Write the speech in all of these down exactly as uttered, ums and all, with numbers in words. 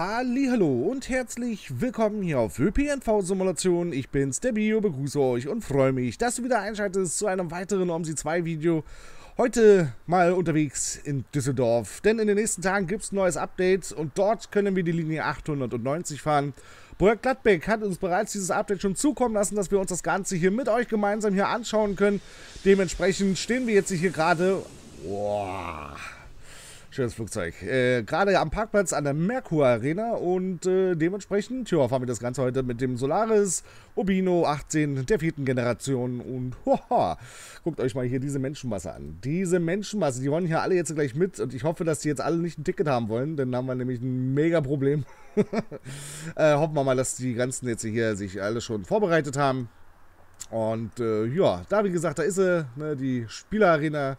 Hallihallo und herzlich willkommen hier auf ÖPNV Simulation. Ich bin's, der Bio, begrüße euch und freue mich, dass du wieder einschaltest zu einem weiteren O M S I zwei Video. Heute mal unterwegs in Düsseldorf, denn in den nächsten Tagen gibt es ein neues Update und dort können wir die Linie achthundertneunzig fahren. Boer Gladbeck hat uns bereits dieses Update schon zukommen lassen, dass wir uns das Ganze hier mit euch gemeinsam hier anschauen können. Dementsprechend stehen wir jetzt hier gerade... Boah... Schönes Flugzeug. Äh, Gerade am Parkplatz an der Merkur Arena und äh, dementsprechend tja, fahren wir das Ganze heute mit dem Solaris Urbino achtzehn der vierten Generation und hoho, guckt euch mal hier diese Menschenmasse an. Diese Menschenmasse, die wollen hier alle jetzt gleich mit und ich hoffe, dass die jetzt alle nicht ein Ticket haben wollen, denn haben wir nämlich ein mega Problem. äh, hoffen wir mal, dass die ganzen jetzt hier sich alle schon vorbereitet haben. Und äh, ja, da wie gesagt, da ist sie, ne, die Spielerarena.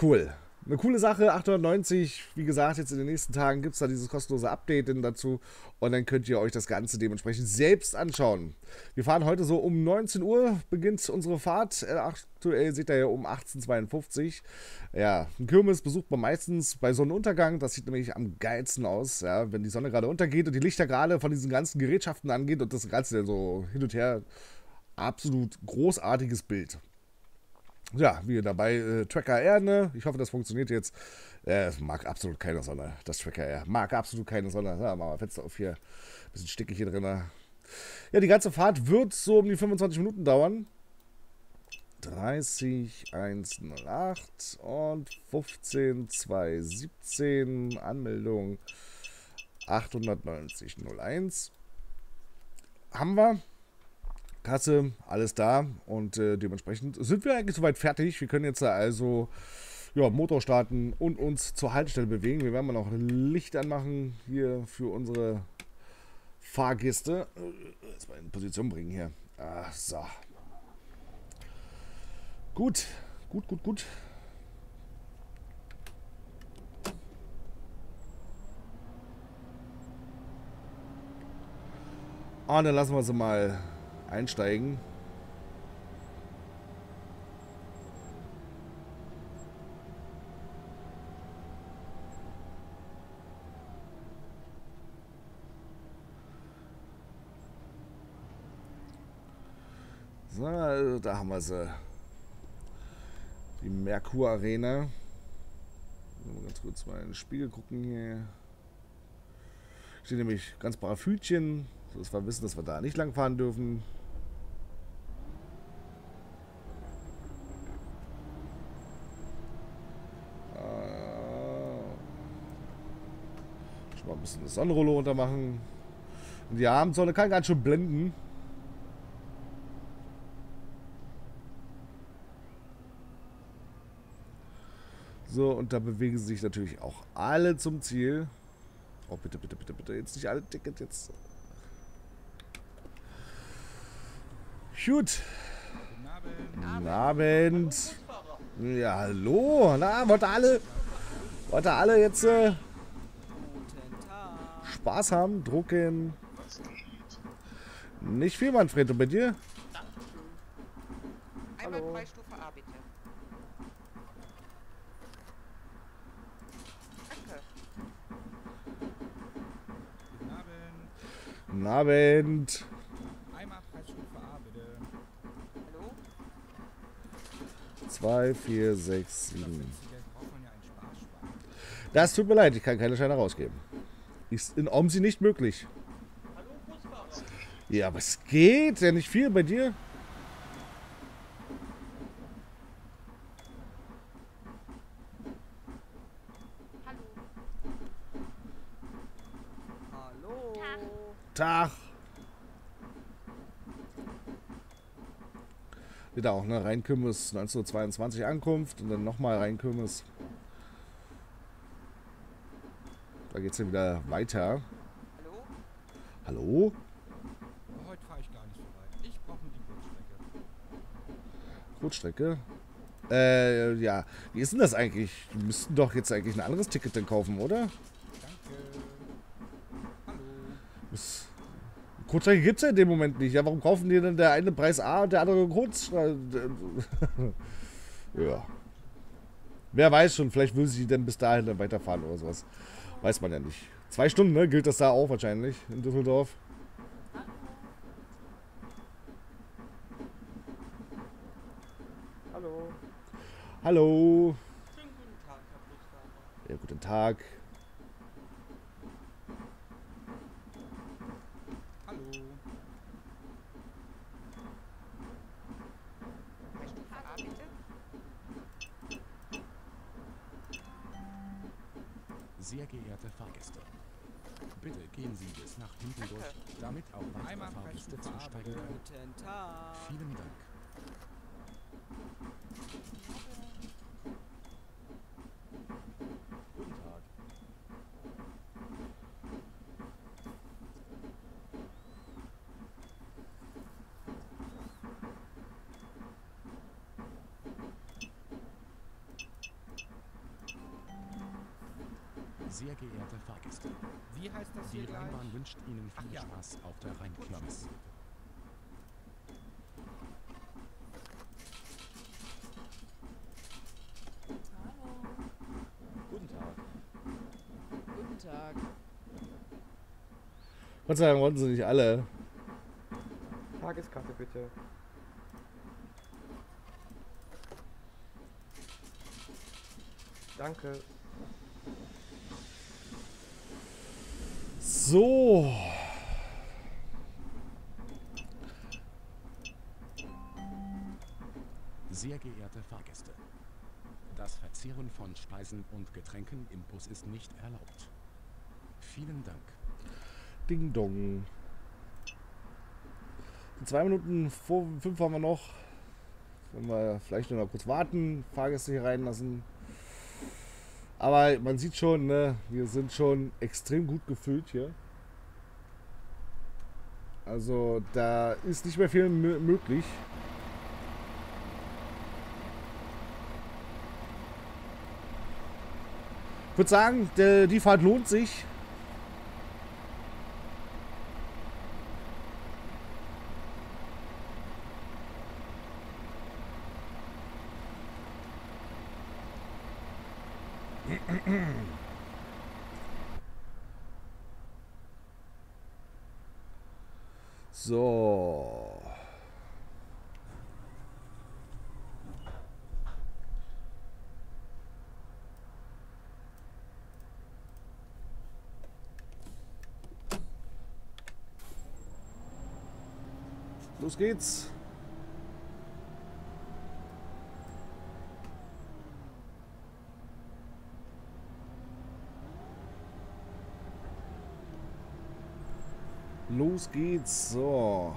Cool. Eine coole Sache, achthundertneunzig, wie gesagt, jetzt in den nächsten Tagen gibt es da dieses kostenlose Update dazu und dann könnt ihr euch das Ganze dementsprechend selbst anschauen. Wir fahren heute so um neunzehn Uhr, beginnt unsere Fahrt, aktuell seht ihr ja um achtzehn Uhr zweiundfünfzig. Ja, ein Kirmes besucht man meistens bei Sonnenuntergang, das sieht nämlich am geilsten aus, ja, wenn die Sonne gerade untergeht und die Lichter gerade von diesen ganzen Gerätschaften angeht und das Ganze dann so hin und her, absolut großartiges Bild. Ja, wir dabei äh, TrackIR, ne? Ich hoffe, das funktioniert jetzt. Äh, es mag absolut keine Sonne, das TrackIR. Mag absolut keine Sonne. Ja, machen wir Fenster auf hier. Bisschen stickig hier drin. Ja, die ganze Fahrt wird so um die fünfundzwanzig Minuten dauern. dreißig eins null acht und fünfzehn zwei siebzehn. Anmeldung achthundertneunzig null eins. Haben wir. Kasse, alles da und äh, dementsprechend sind wir eigentlich soweit fertig. Wir können jetzt also ja, Motor starten und uns zur Haltestelle bewegen. Wir werden mal noch Licht anmachen hier für unsere Fahrgäste. Jetzt mal in Position bringen hier. Ach, so. Gut, gut, gut, gut. Und dann lassen wir sie mal einsteigen. So, also da haben wir sie. Die Merkur Arena. Mal ganz kurz mal in den Spiegel gucken hier. Steht nämlich ganz paar Fütchen, sodass wir wissen, dass wir da nicht lang fahren dürfen. Mal ein bisschen eine Sonnenrolle runter machen. Und die Abendsonne kann ganz schön blenden. So, und da bewegen sie sich natürlich auch alle zum Ziel. Oh, bitte, bitte, bitte, bitte. Jetzt nicht alle Ticket jetzt. Gut. Guten Abend. Ja, hallo. Na, wollt ihr alle? Wollt ihr alle jetzt... Äh, Spaß haben, drucken. Nicht viel, Manfred, und bei dir? Einmal Freistufe A, bitte. Danke. Guten Abend. Guten Abend. Einmal Freistufe A, bitte. Hallo? zwei, vier, sechs, sieben. Das tut mir leid, ich kann keine Scheine rausgeben. Ist in O M S I nicht möglich. Ja, aber es geht ja nicht viel bei dir. Hallo. Hallo. Tag. Tag. Wieder auch, ne? Rheinkirmes neunzehn Uhr zweiundzwanzig Ankunft und dann nochmal Rheinkirmes. Da geht's dann wieder weiter. Hallo? Hallo? Heute fahre ich gar nicht so weit. Ich brauche nur die Kurzstrecke. Kurzstrecke? Äh, ja. Wie ist denn das eigentlich? Die müssten doch jetzt eigentlich ein anderes Ticket dann kaufen, oder? Danke. Hallo. Was? Kurzstrecke gibt's ja in dem Moment nicht. Ja, warum kaufen die denn der eine Preis A und der andere Kurzstrecke? Ja. Wer weiß schon, vielleicht will sie dann bis dahin dann weiterfahren oder sowas. Weiß man ja nicht. Zwei Stunden, ne? Gilt das da auch wahrscheinlich in Düsseldorf. Hallo. Hallo. Schönen guten Tag, Herr Buchstaber. Ja, guten Tag. Sehr geehrte Fahrgäste, bitte gehen Sie bis nach hinten durch, damit auch weitere Fahrgäste zusteigen können. Guten Tag. Vielen Dank. Guten Tag. Sehr geehrte Fahrgäste, wie heißt das hier? Die Rheinbahn gleich? Wünscht Ihnen viel Ach, ja. Spaß auf der Rheinkirmes. Guten Tag. Guten Tag. Gott sei Dank wollten Sie nicht alle. Tageskarte bitte. Danke. So. Sehr geehrte Fahrgäste, das Verzehren von Speisen und Getränken im Bus ist nicht erlaubt. Vielen Dank. Ding dong. In zwei Minuten vor fünf haben wir noch. Wenn wir vielleicht noch mal kurz warten, Fahrgäste hier reinlassen. Aber man sieht schon, ne, wir sind schon extrem gut gefüllt hier. Also da ist nicht mehr viel möglich. Ich würde sagen, der, die Fahrt lohnt sich. So. Los geht's. Los geht's, so.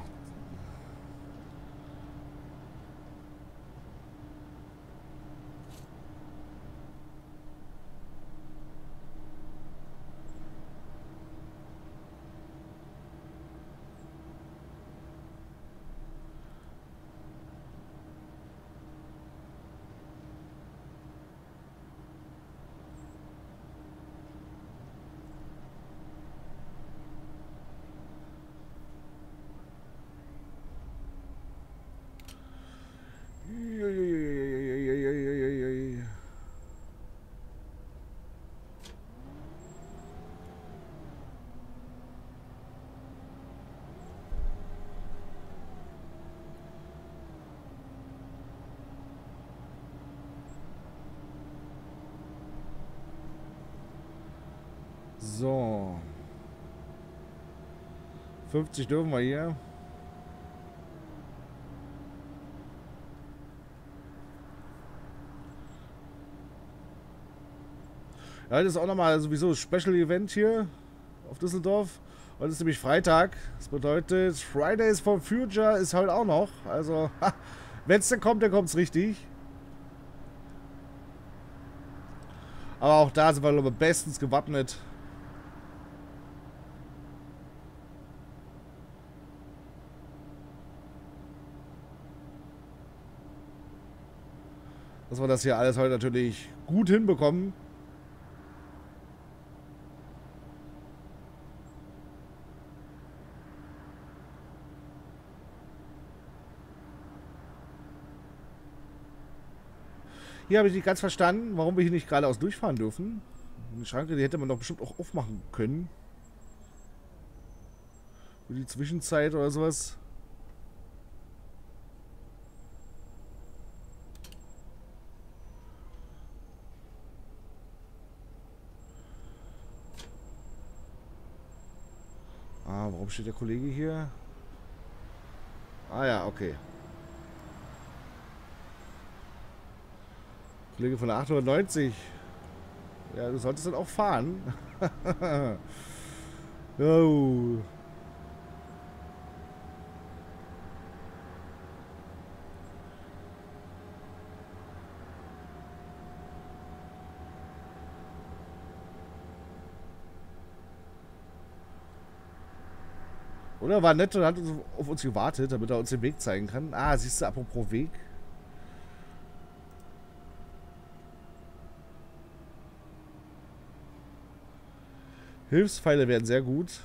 So. fünfzig dürfen wir hier. Ja, heute ist auch nochmal sowieso ein Special Event hier auf Düsseldorf. Heute ist nämlich Freitag. Das bedeutet, Fridays for Future ist heute auch noch. Also, wenn es denn kommt, dann kommt es richtig. Aber auch da sind wir, glaube ich, bestens gewappnet. Dass wir das hier alles heute natürlich gut hinbekommen. Hier habe ich nicht ganz verstanden, warum wir hier nicht geradeaus durchfahren dürfen. Eine Schranke, die hätte man doch bestimmt auch aufmachen können. Für die Zwischenzeit oder sowas. Ah, warum steht der Kollege hier? Ah ja, okay. Kollege von der achthundertneunzig. Ja, du solltest dann auch fahren. Oh. Oder war nett und hat auf uns gewartet, damit er uns den Weg zeigen kann. Ah, siehst du, apropos Weg. Hilfspfeile werden sehr gut.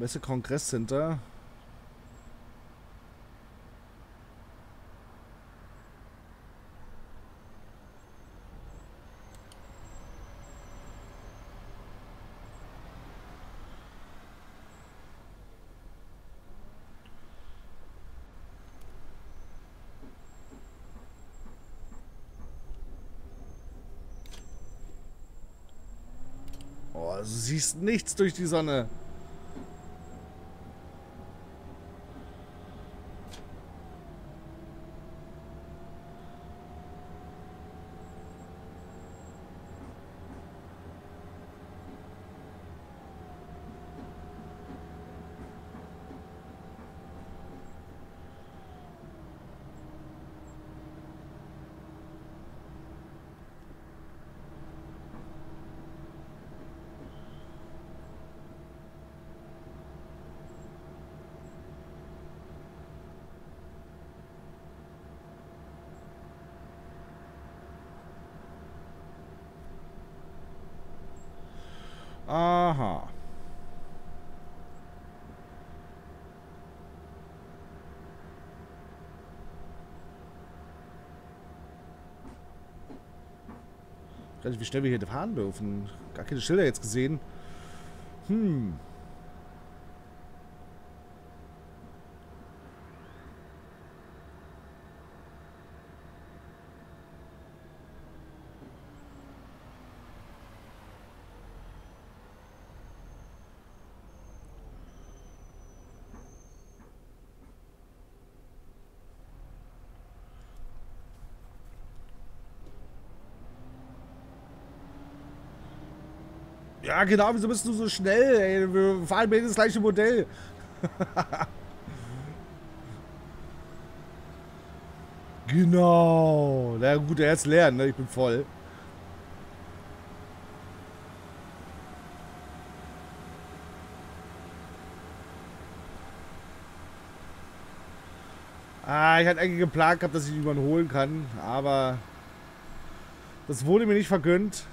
Messe-Kongress-Center. Oh, du siehst nichts durch die Sonne. Aha. Ich weiß nicht, wie schnell wir hier fahren dürfen. Gar keine Schilder jetzt gesehen. Hm. Ja, genau, wieso bist du so schnell? Ey? Wir fahren beide das gleiche Modell. Genau. Na gut, er ist leer, ne? Ich bin voll. Ah, ich hatte eigentlich geplant gehabt, dass ich ihn überholen kann, aber das wurde mir nicht vergönnt.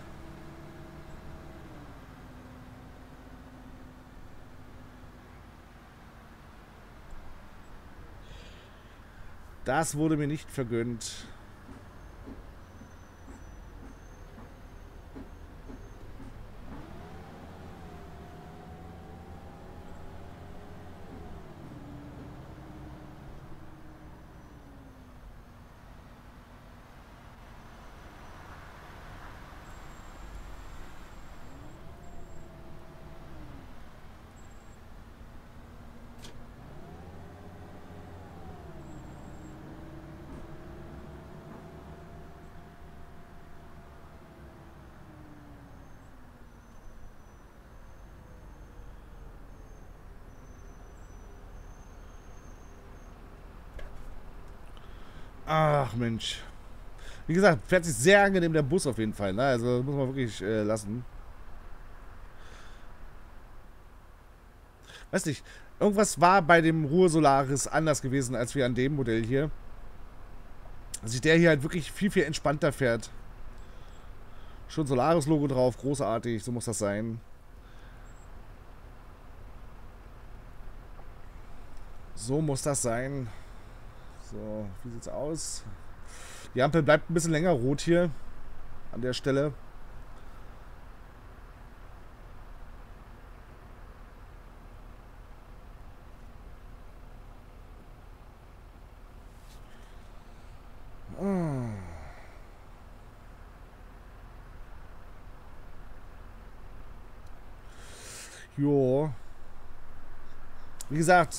Das wurde mir nicht vergönnt. Ach Mensch. Wie gesagt, fährt sich sehr angenehm der Bus auf jeden Fall. Ne? Also das muss man wirklich äh, lassen. Weiß nicht, irgendwas war bei dem Ruhr Solaris anders gewesen, als wir an dem Modell hier. Also der hier halt wirklich viel, viel entspannter fährt. Schon Solaris-Logo drauf, großartig, so muss das sein. So muss das sein. So, wie sieht's aus? Die Ampel bleibt ein bisschen länger rot hier an der Stelle. Jo. Wie gesagt,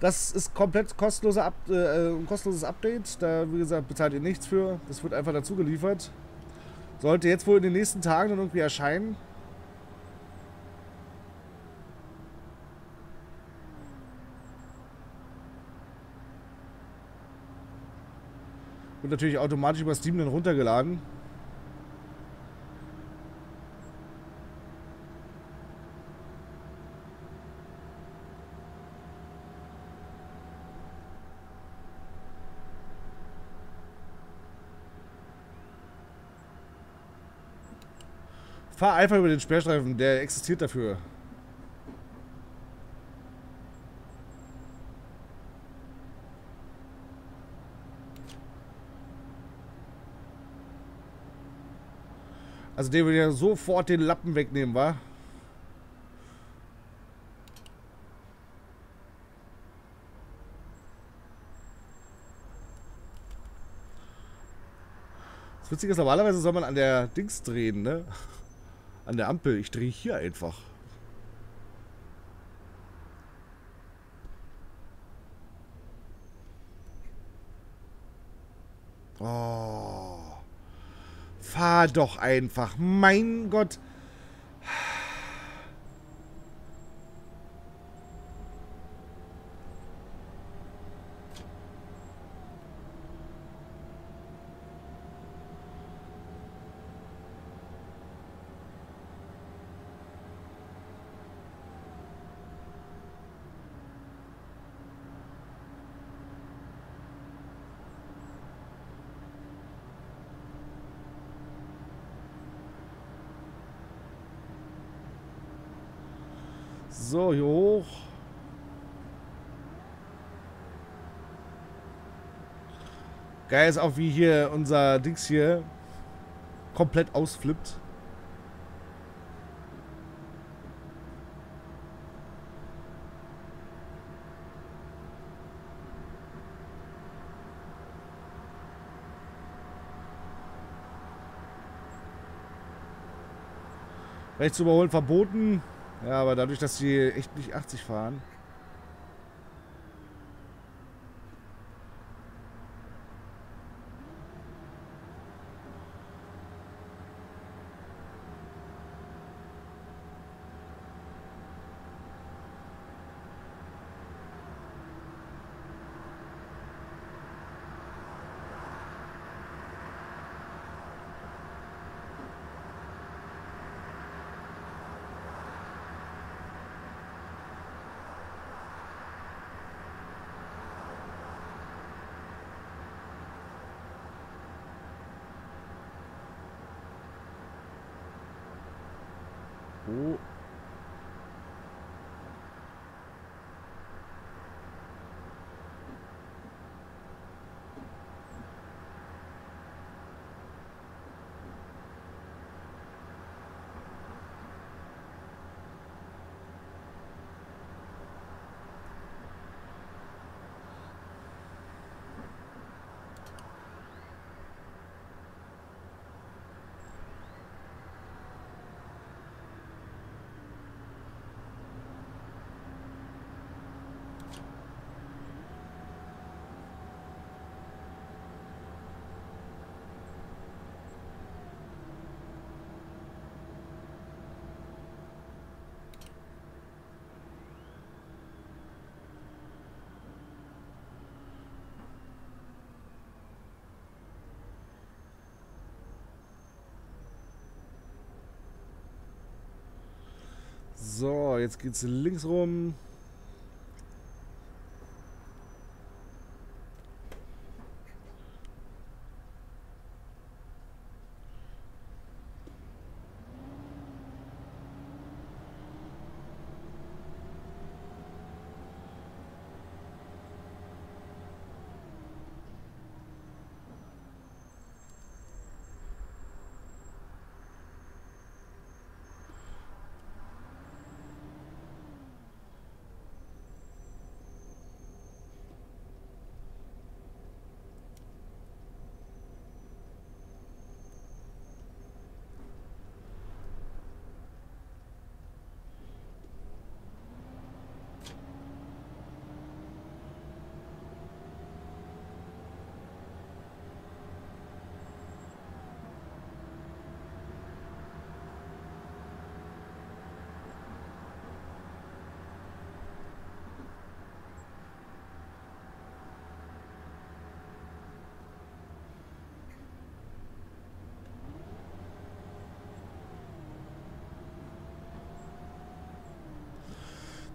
das ist komplett kostenlose Up äh, ein kostenloses Update. Da, wie gesagt, bezahlt ihr nichts für. Das wird einfach dazu geliefert. Sollte jetzt wohl in den nächsten Tagen dann irgendwie erscheinen. Wird natürlich automatisch über Steam dann runtergeladen. Fahr einfach über den Sperrstreifen, der existiert dafür. Also den würde ich ja sofort den Lappen wegnehmen, wa? Das Witzige ist, normalerweise soll man an der Dings drehen, ne? An der Ampel. Ich drehe hier einfach. Oh. Fahr doch einfach. Mein Gott. So, hier hoch. Geil ist auch, wie hier unser Dings hier komplett ausflippt. Rechts überholen verboten. Ja, aber dadurch, dass die echt nicht achtzig fahren. Oh. So, jetzt geht's links rum.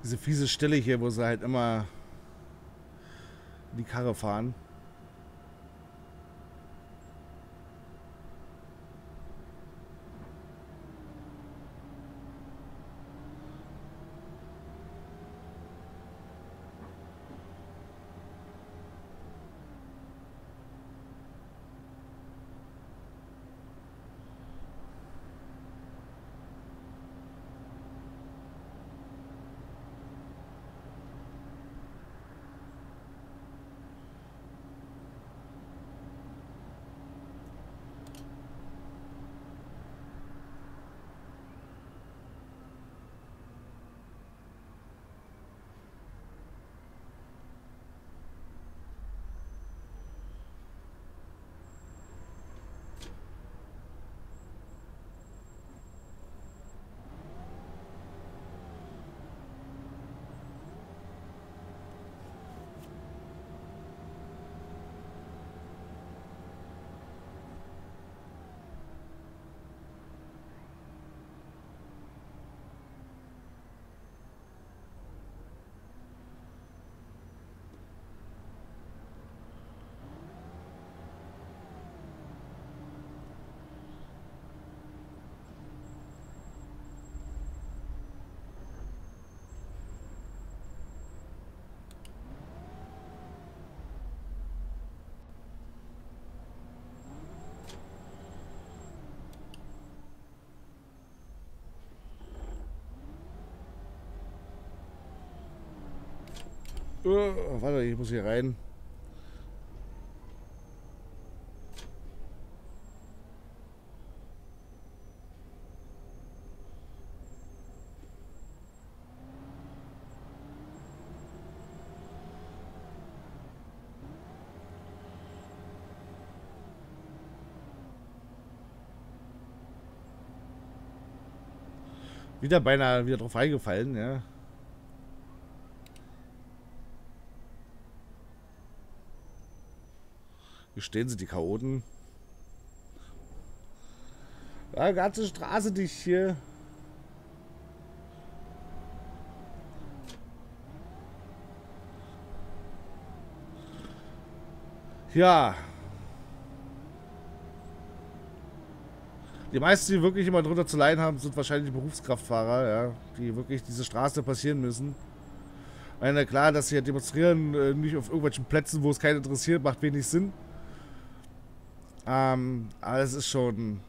Diese fiese Stelle hier, wo sie halt immer die Karre fahren. Oh, warte, ich muss hier rein. Wieder beinahe wieder drauf eingefallen, ja. Stehen sie, die Chaoten. Ja, ganze Straße dich hier. Ja. Die meisten, die wirklich immer drunter zu leiden haben, sind wahrscheinlich die Berufskraftfahrer, ja, die wirklich diese Straße passieren müssen. Na klar, dass sie ja demonstrieren, nicht auf irgendwelchen Plätzen, wo es keinen interessiert, macht wenig Sinn. Ähm, aber es ist schon...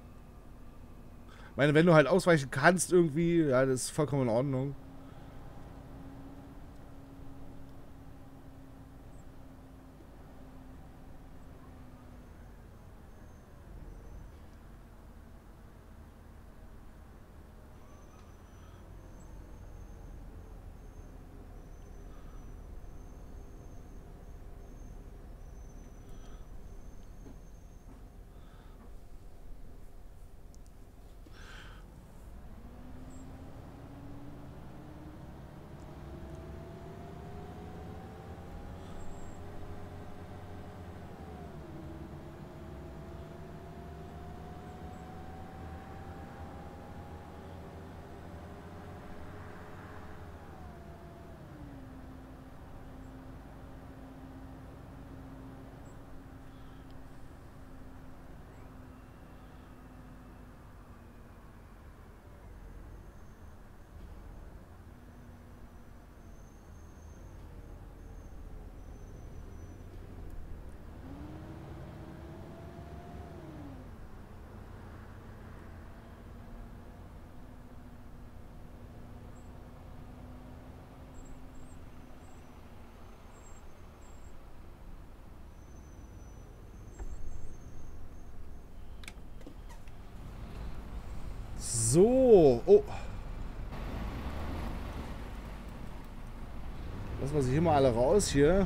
Ich meine, wenn du halt ausweichen kannst irgendwie, ja, das ist vollkommen in Ordnung. So. Oh. Lassen wir sie hier mal alle raus hier.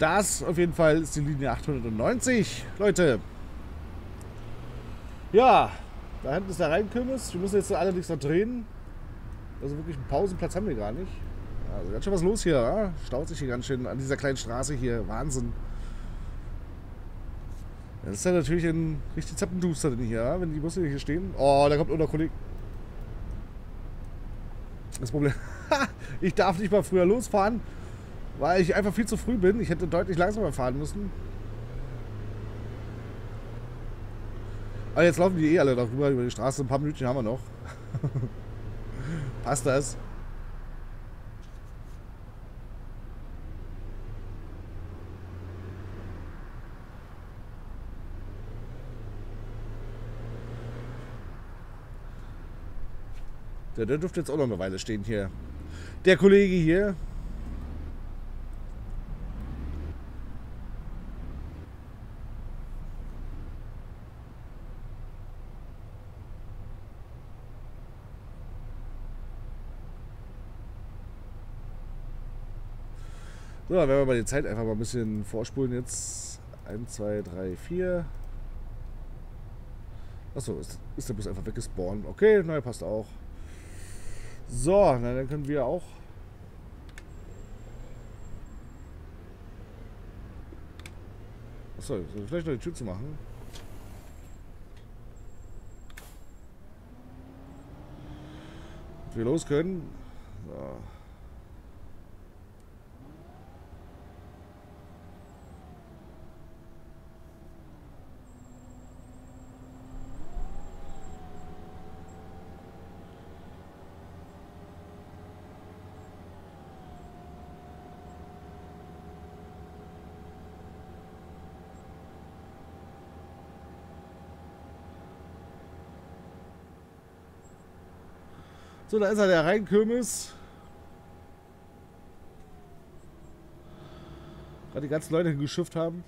Das auf jeden Fall ist die Linie achthundertneunzig, Leute. Ja, da hinten ist der Rheinkirmes. Wir müssen jetzt allerdings noch drehen. Also wirklich einen Pausenplatz haben wir gar nicht. Also ganz schön was los hier. Ja? Staut sich hier ganz schön an dieser kleinen Straße hier. Wahnsinn. Das ist ja natürlich ein richtig Zappenduster denn hier, ja? Wenn die Busse hier stehen. Oh, da kommt nur noch Kollege. Das Problem. Ich darf nicht mal früher losfahren. Weil ich einfach viel zu früh bin. Ich hätte deutlich langsamer fahren müssen. Aber jetzt laufen die eh alle darüber über die Straße. Ein paar Minuten haben wir noch. Passt das? Der, der dürfte jetzt auch noch eine Weile stehen hier. Der Kollege hier. So, dann werden wir mal die Zeit einfach mal ein bisschen vorspulen jetzt. eins, zwei, drei, vier. Achso, ist, ist der Bus einfach weggespawnt. Okay, naja, passt auch. So, na, dann können wir auch. Achso, vielleicht noch die Tür zu machen. Dass wir los können. So. So, da ist er, der Rheinkirmes. Gerade die ganzen Leute hingeschifft haben.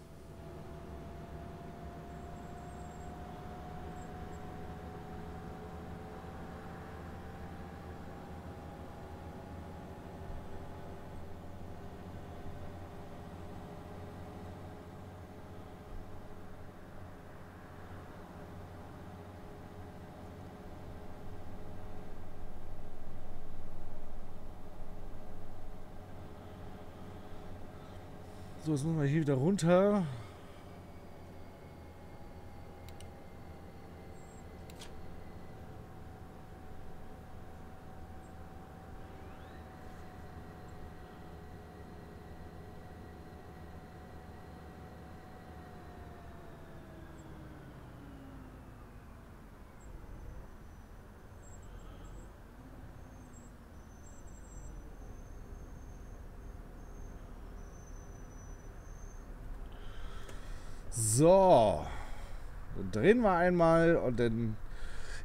So, jetzt müssen wir hier wieder runter. So, dann drehen wir einmal und dann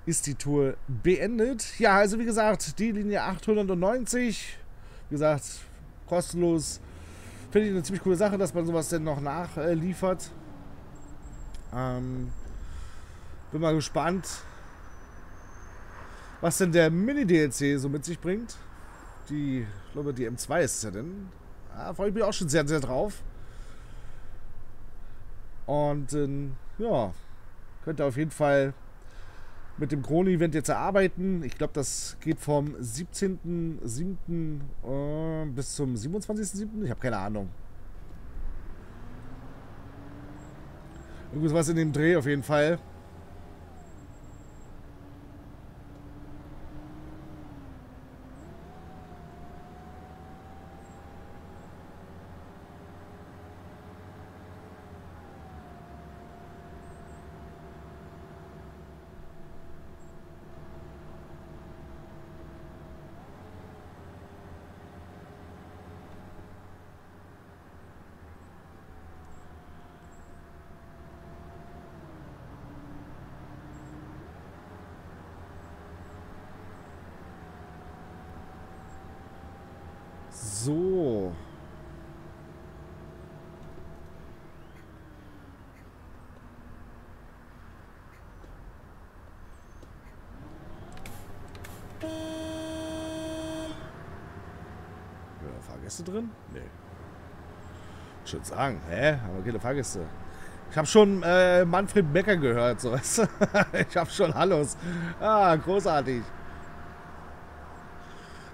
ist die Tour beendet. Ja, also wie gesagt, die Linie achthundertneunzig, wie gesagt, kostenlos. Finde ich eine ziemlich coole Sache, dass man sowas denn noch nachliefert. Ähm, bin mal gespannt, was denn der Mini-D L C so mit sich bringt. Die, ich glaube, die M zwei ist es ja denn. Da freue ich mich auch schon sehr, sehr drauf. Und ähm, ja, könnt ihr auf jeden Fall mit dem Krone-Event jetzt erarbeiten. Ich glaube, das geht vom siebzehnten siebten Äh, bis zum siebenundzwanzigsten siebten Ich habe keine Ahnung. Irgendwas in dem Dreh auf jeden Fall. So. Fahrgäste drin? Nee. Ich würde sagen, hä? Aber keine Fahrgäste. Ich habe schon äh, Manfred Becker gehört, so weißt du? Ich habe schon Hallos. Ah, großartig.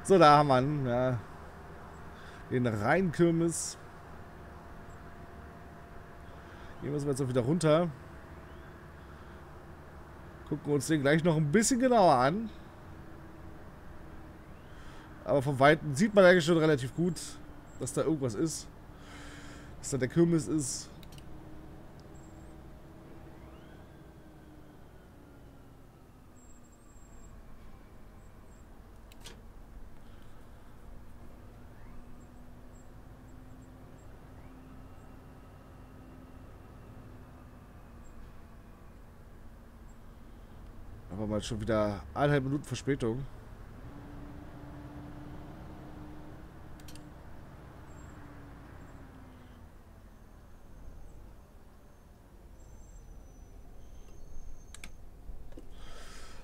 So, da haben wir ihn, ja. Den Rheinkirmes. Hier müssen wir jetzt auch wieder runter. Gucken uns den gleich noch ein bisschen genauer an. Aber von Weitem sieht man eigentlich schon relativ gut, dass da irgendwas ist. Dass da der Kirmes ist. Aber mal schon wieder eineinhalb Minuten Verspätung.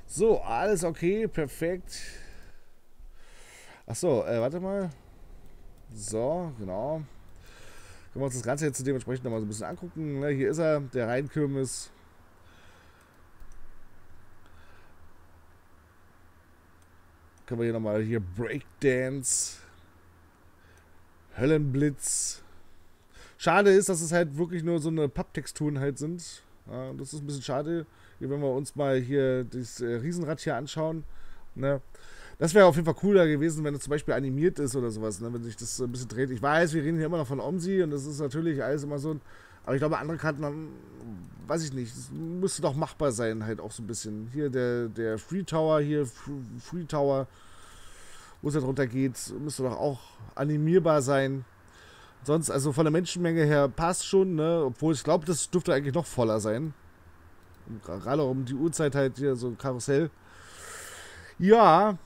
So, alles okay, perfekt. Achso, äh, warte mal. So, genau. Können wir uns das Ganze jetzt dementsprechend nochmal so ein bisschen angucken. Ne, hier ist er, der Rheinkirmes. Können wir hier nochmal hier Breakdance. Höllenblitz. Schade ist, dass es halt wirklich nur so eine Papptexturen halt sind. Ja, das ist ein bisschen schade. Wenn wir uns mal hier das Riesenrad hier anschauen, ne? Das wäre auf jeden Fall cooler gewesen, wenn es zum Beispiel animiert ist oder sowas, ne? Wenn sich das ein bisschen dreht. Ich weiß, wir reden hier immer noch von OMSI und das ist natürlich alles immer so, aber ich glaube, andere Karten haben, weiß ich nicht, das müsste doch machbar sein, halt auch so ein bisschen. Hier der, der Free Tower, hier Free Tower, wo es da drunter geht, müsste doch auch animierbar sein. Sonst, also von der Menschenmenge her passt schon, ne? Obwohl ich glaube, das dürfte eigentlich noch voller sein. Gerade auch um die Uhrzeit halt hier so ein Karussell. Ja,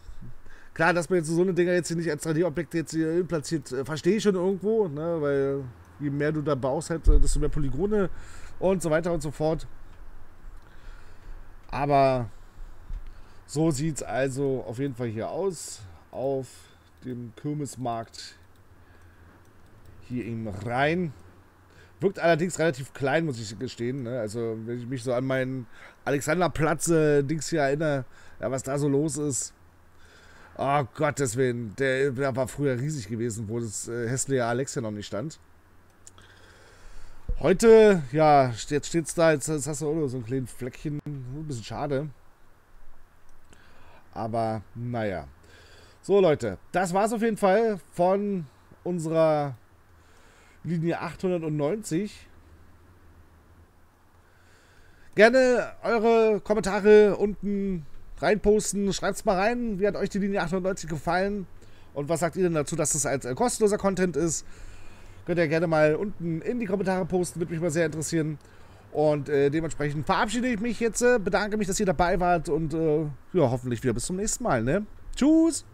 klar, dass man jetzt so eine Dinger jetzt hier nicht als drei D-Objekte jetzt hier platziert, verstehe ich schon irgendwo, ne? Weil je mehr du da baust, halt, desto mehr Polygone und so weiter und so fort. Aber so sieht es also auf jeden Fall hier aus, auf dem Kirmesmarkt hier im Rhein. Wirkt allerdings relativ klein, muss ich gestehen. Ne? Also, wenn ich mich so an meinen Alexanderplatz-Dings hier erinnere, ja, was da so los ist. Oh Gott, deswegen, der, der war früher riesig gewesen, wo das äh, hässliche Alex ja noch nicht stand. Heute, ja, jetzt steht es da, jetzt, jetzt hast du auch nur so ein kleines Fleckchen. Ein bisschen schade. Aber, naja. So, Leute, das war's auf jeden Fall von unserer Linie achthundertneunzig. Gerne eure Kommentare unten reinposten. Schreibt es mal rein. Wie hat euch die Linie achthundertneunzig gefallen? Und was sagt ihr denn dazu, dass das als kostenloser Content ist? Könnt ihr gerne mal unten in die Kommentare posten. Würde mich mal sehr interessieren. Und äh, dementsprechend verabschiede ich mich jetzt. Bedanke mich, dass ihr dabei wart. Und äh, ja, hoffentlich wieder bis zum nächsten Mal. Ne? Tschüss!